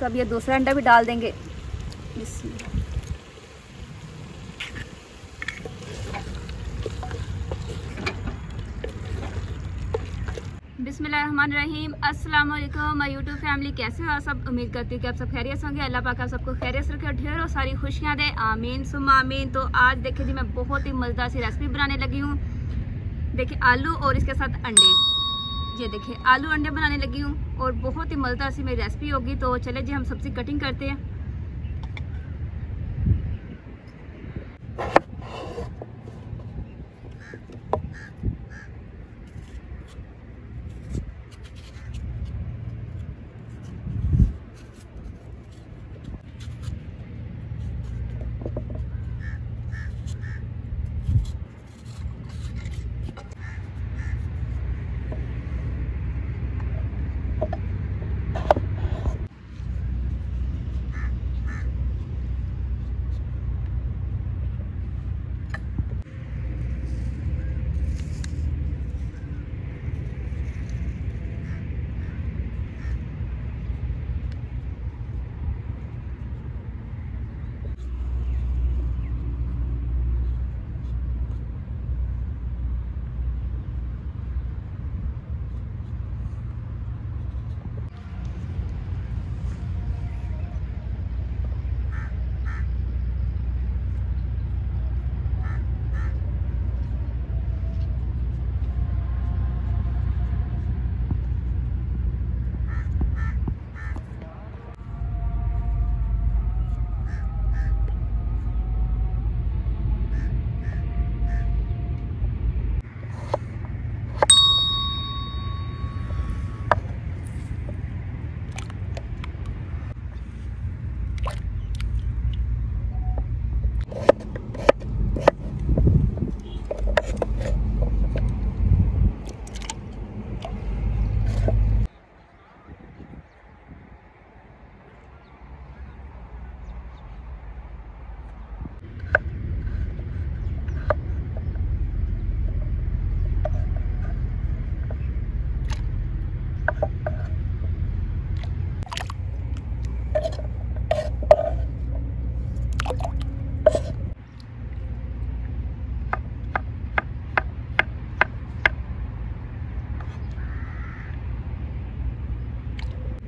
तो अब ये दूसरा अंडा भी डाल देंगे। बिस्मिल्लाहिर्रहमानिर्रहीम। अस्सलाम वालेकुम माय यूट्यूब फैमिली, कैसे हो सब? उम्मीद करती हूँ कि आप सब खैरियत से होंगे। अल्लाह पाक आप सबको खैरियत रखे और ढेर और सारी खुशियाँ दें, आमीन सुम्मा आमीन। तो आज देखिए जी मैं बहुत ही मज़ेदार सी रेसिपी बनाने लगी हूँ। देखिए आलू और इसके साथ अंडे, ये देखिए आलू अंडे बनाने लगी हूँ और बहुत ही मज़ेदार सी मेरी रेसिपी होगी। तो चले जी हम सब्ज़ी कटिंग करते हैं।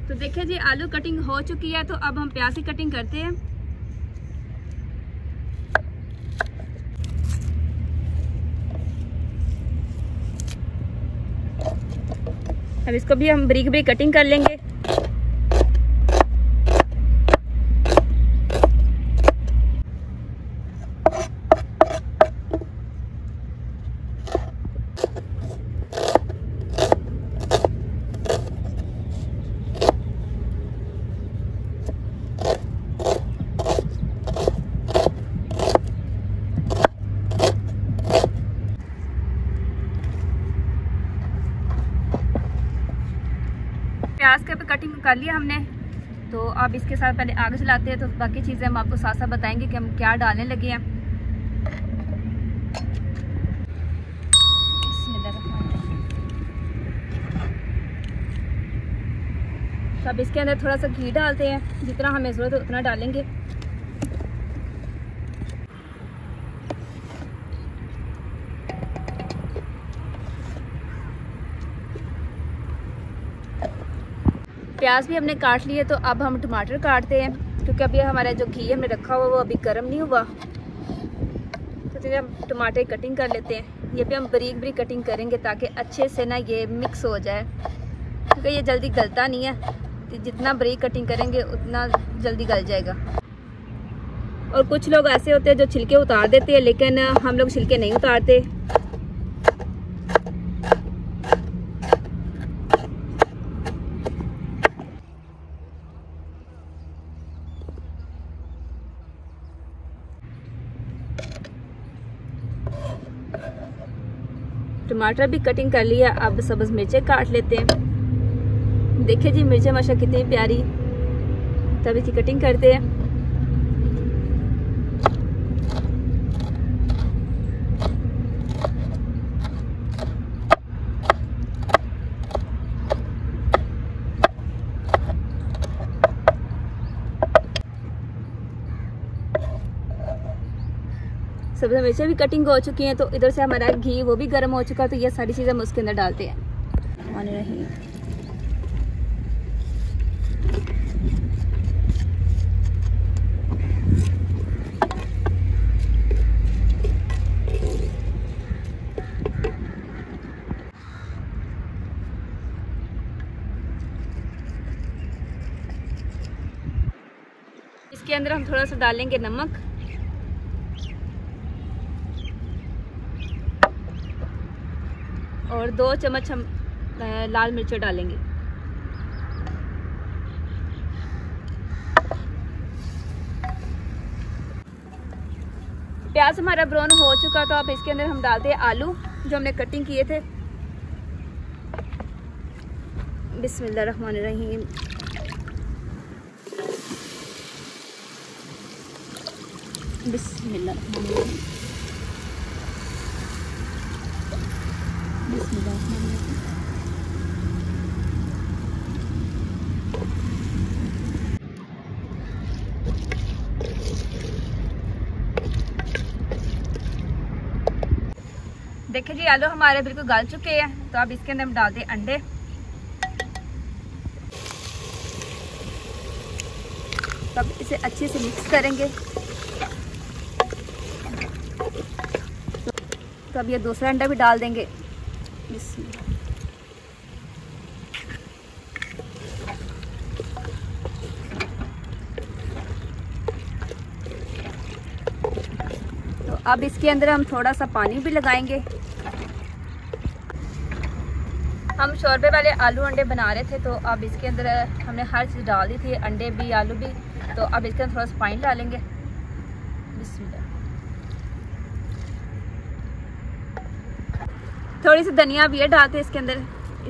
तो देखिए जी आलू कटिंग हो चुकी है, तो अब हम प्याज की कटिंग करते हैं। अब इसको भी हम बारीक बारीक कटिंग कर लेंगे। प्याज का कटिंग कर लिया हमने, तो अब इसके साथ पहले आग जलाते हैं। तो बाकी चीज़ें हम आपको साथ साथ बताएंगे कि हम क्या डालने लगे हैं। तो अब इसके अंदर थोड़ा सा घी डालते हैं, जितना हमें ज़रूरत है उतना डालेंगे। प्याज भी हमने काट लिए, तो अब हम टमाटर काटते हैं, क्योंकि अभी हमारा जो घी हमने रखा हुआ वो अभी गर्म नहीं हुआ। तो चलिए हम टमाटर कटिंग कर लेते हैं। ये भी हम बारीक बारीक कटिंग करेंगे ताकि अच्छे से ना ये मिक्स हो जाए, क्योंकि ये जल्दी गलता नहीं है। तो जितना बारीक कटिंग करेंगे उतना जल्दी गल जाएगा। और कुछ लोग ऐसे होते हैं जो छिलके उतार देते हैं, लेकिन हम लोग छिलके नहीं उतारते। टमाटर भी कटिंग कर लिया, अब सब्ज़ मिर्चें काट लेते हैं। देखिए जी मिर्चें माशाल्लाह कितनी प्यारी, तब इसकी कटिंग करते हैं। सब्जी मिर्चें भी कटिंग हो चुकी हैं, तो इधर से हमारा घी वो भी गर्म हो चुका है, तो ये सारी चीज़ें हम उसके अंदर डालते हैं। इसके अंदर हम थोड़ा सा डालेंगे नमक, और 2 चम्मच हम लाल मिर्च डालेंगे। प्याज हमारा ब्राउन हो चुका, तो अब इसके अंदर हम डालते हैं आलू जो हमने कटिंग किए थे। बिस्मिल्लाहिर्रहमानिर्रहीम। बिस्मिल्लाहिर्रहमानिर्रहीम। देखिए जी आलू हमारे बिल्कुल गल चुके हैं, तो अब इसके अंदर हम डालते हैं अंडे। तब इसे अच्छे से मिक्स करेंगे। तो अब ये दूसरा अंडा भी डाल देंगे। तो अब इसके अंदर हम थोड़ा सा पानी भी लगाएंगे। हम शोरबे वाले आलू अंडे बना रहे थे, तो अब इसके अंदर हमने हर चीज़ डाल दी थी, अंडे भी आलू भी। तो अब इसके अंदर थोड़ा सा पानी डालेंगे। बिस्मिल्लाह। थोड़ी सी धनिया भी ये डालते हैं इसके अंदर,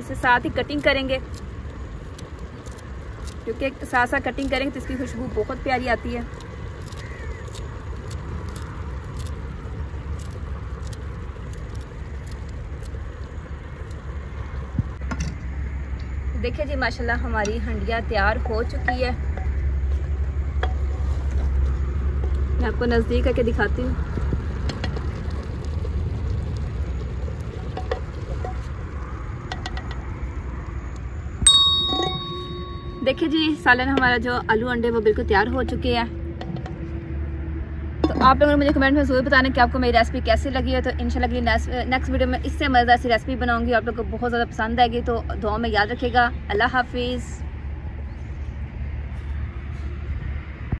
इसे साथ ही कटिंग करेंगे, क्योंकि साथ साथ कटिंग करेंगे तो इसकी खुशबू बहुत प्यारी आती है। देखिए जी माशाल्लाह हमारी हंडिया तैयार हो चुकी है। मैं आपको नज़दीक आके दिखाती हूँ। देखिए जी सालन हमारा जो आलू अंडे वो बिल्कुल तैयार हो चुके हैं। तो आप लोगों ने मुझे कमेंट में ज़रूर बताना कि आपको मेरी रेसिपी कैसी लगी है। तो इंशाल्लाह नेक्स्ट वीडियो में इससे मज़ेदार सी रेसिपी बनाऊंगी, आप लोगों को बहुत ज़्यादा पसंद आएगी। तो दुआ में याद रखिएगा। अल्लाह हाफिज़।